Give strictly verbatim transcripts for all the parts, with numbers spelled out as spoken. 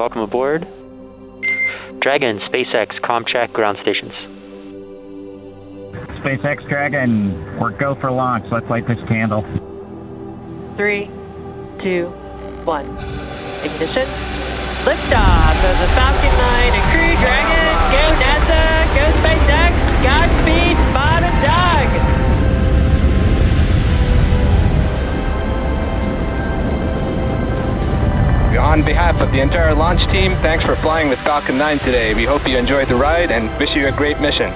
welcome aboard. Dragon, SpaceX, comm check ground stations. SpaceX Dragon, we're go for launch. Let's light this candle. Three, two, one. Ignition. Liftoff of the Falcon nine and Crew Dragon. Go NASA, go SpaceX, Godspeed, bottom dog. On behalf of the entire launch team, thanks for flying with Falcon nine today. We hope you enjoyed the ride and wish you a great mission.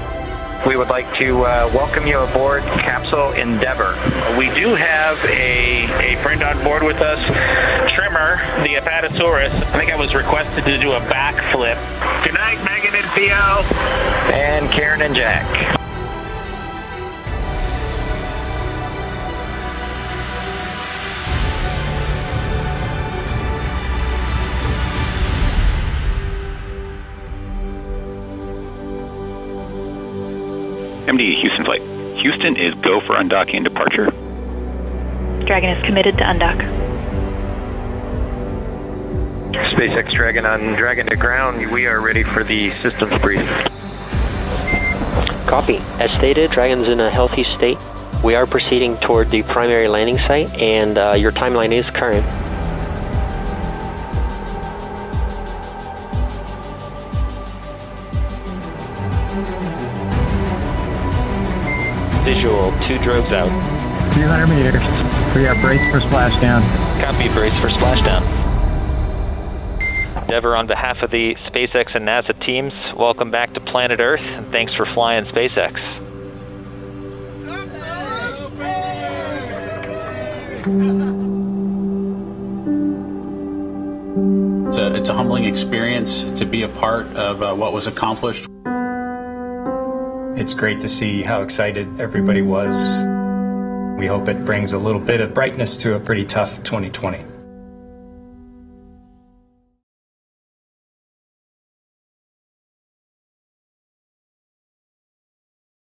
We would like to uh, welcome you aboard Capsule Endeavor. We do have a, a friend on board with us, Trimmer, the Apatosaurus. I think I was requested to do a backflip. Good night, Megan and Theo. And Karen and Jack. M D, Houston flight. Houston is go for undocking and departure. Dragon is committed to undock. SpaceX Dragon on Dragon to ground. We are ready for the systems brief. Copy. As stated, Dragon's in a healthy state. We are proceeding toward the primary landing site, and uh, your timeline is current. Visual, two drones out. three hundred meters. We are braced for splashdown. Copy, brace for splashdown. Endeavor, on behalf of the SpaceX and NASA teams, welcome back to planet Earth, and thanks for flying SpaceX. It's a, it's a humbling experience to be a part of uh, what was accomplished. It's great to see how excited everybody was. We hope it brings a little bit of brightness to a pretty tough twenty twenty.